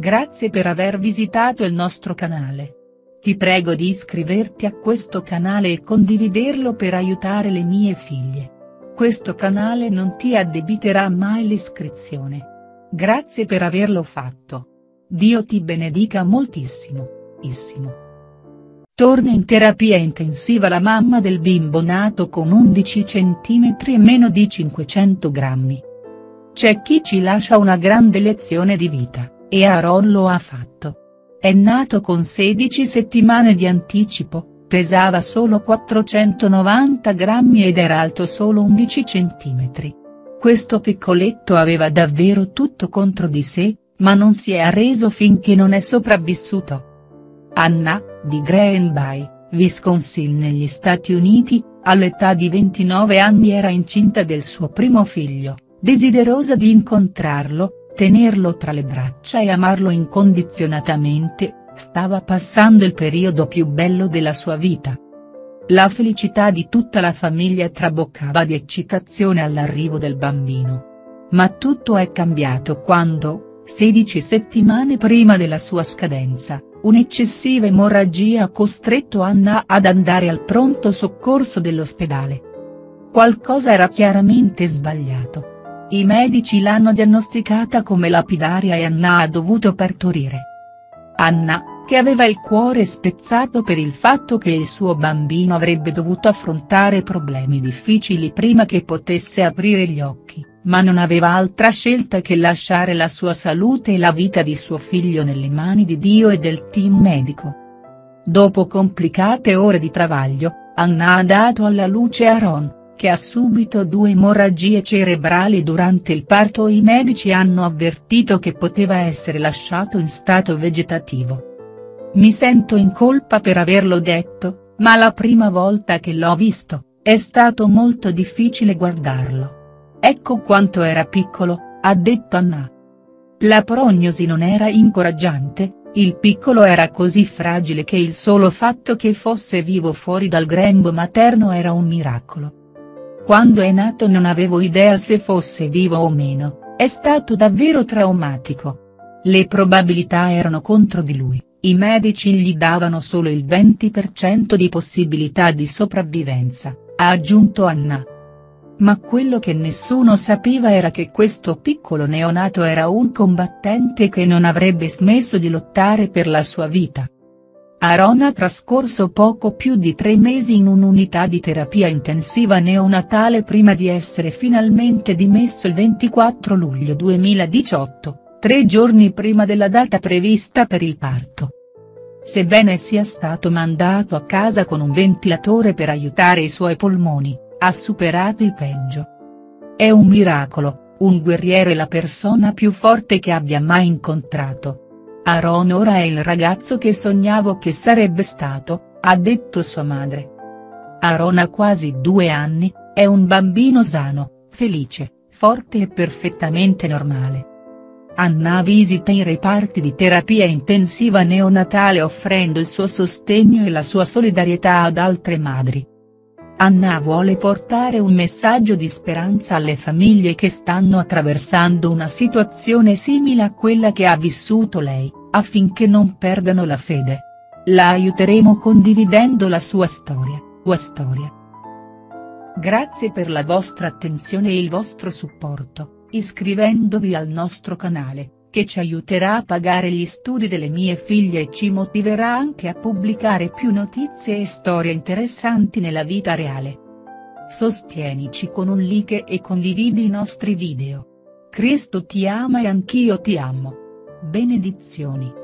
Grazie per aver visitato il nostro canale. Ti prego di iscriverti a questo canale e condividerlo per aiutare le mie figlie. Questo canale non ti addebiterà mai l'iscrizione. Grazie per averlo fatto. Dio ti benedica moltissimo. Torna in terapia intensiva la mamma del bimbo nato con 11 cm e meno di 500 grammi. C'è chi ci lascia una grande lezione di vita, e Aaron lo ha fatto. È nato con 16 settimane di anticipo, pesava solo 490 grammi ed era alto solo 11 cm. Questo piccoletto aveva davvero tutto contro di sé, ma non si è arreso finché non è sopravvissuto. Anna, di Green Bay, Wisconsin negli Stati Uniti, all'età di 29 anni era incinta del suo primo figlio, desiderosa di incontrarlo, tenerlo tra le braccia e amarlo incondizionatamente, stava passando il periodo più bello della sua vita. La felicità di tutta la famiglia traboccava di eccitazione all'arrivo del bambino. Ma tutto è cambiato quando, 16 settimane prima della sua scadenza, un'eccessiva emorragia ha costretto Anna ad andare al pronto soccorso dell'ospedale. Qualcosa era chiaramente sbagliato. I medici l'hanno diagnosticata come lapidaria e Anna ha dovuto partorire. Anna, che aveva il cuore spezzato per il fatto che il suo bambino avrebbe dovuto affrontare problemi difficili prima che potesse aprire gli occhi, ma non aveva altra scelta che lasciare la sua salute e la vita di suo figlio nelle mani di Dio e del team medico. Dopo complicate ore di travaglio, Anna ha dato alla luce Aaron, che ha subito 2 emorragie cerebrali durante il parto e i medici hanno avvertito che poteva essere lasciato in stato vegetativo. Mi sento in colpa per averlo detto, ma la prima volta che l'ho visto, è stato molto difficile guardarlo. Ecco quanto era piccolo, ha detto Anna. La prognosi non era incoraggiante, il piccolo era così fragile che il solo fatto che fosse vivo fuori dal grembo materno era un miracolo. Quando è nato non avevo idea se fosse vivo o meno, è stato davvero traumatico. Le probabilità erano contro di lui, i medici gli davano solo il 20% di possibilità di sopravvivenza, ha aggiunto Anna. Ma quello che nessuno sapeva era che questo piccolo neonato era un combattente che non avrebbe smesso di lottare per la sua vita. Aaron ha trascorso poco più di 3 mesi in un'unità di terapia intensiva neonatale prima di essere finalmente dimesso il 24 luglio 2018, 3 giorni prima della data prevista per il parto. Sebbene sia stato mandato a casa con un ventilatore per aiutare i suoi polmoni, ha superato il peggio. È un miracolo, un guerriero e la persona più forte che abbia mai incontrato. Aaron ora è il ragazzo che sognavo che sarebbe stato, ha detto sua madre. Aaron ha quasi 2 anni, è un bambino sano, felice, forte e perfettamente normale. Anna visita i reparti di terapia intensiva neonatale offrendo il suo sostegno e la sua solidarietà ad altre madri. Anna vuole portare un messaggio di speranza alle famiglie che stanno attraversando una situazione simile a quella che ha vissuto lei, affinché non perdano la fede. La aiuteremo condividendo la sua storia, tua storia. Grazie per la vostra attenzione e il vostro supporto, iscrivendovi al nostro canale, che ci aiuterà a pagare gli studi delle mie figlie e ci motiverà anche a pubblicare più notizie e storie interessanti nella vita reale. Sostienici con un like e condividi i nostri video. Cristo ti ama e anch'io ti amo. Benedizioni.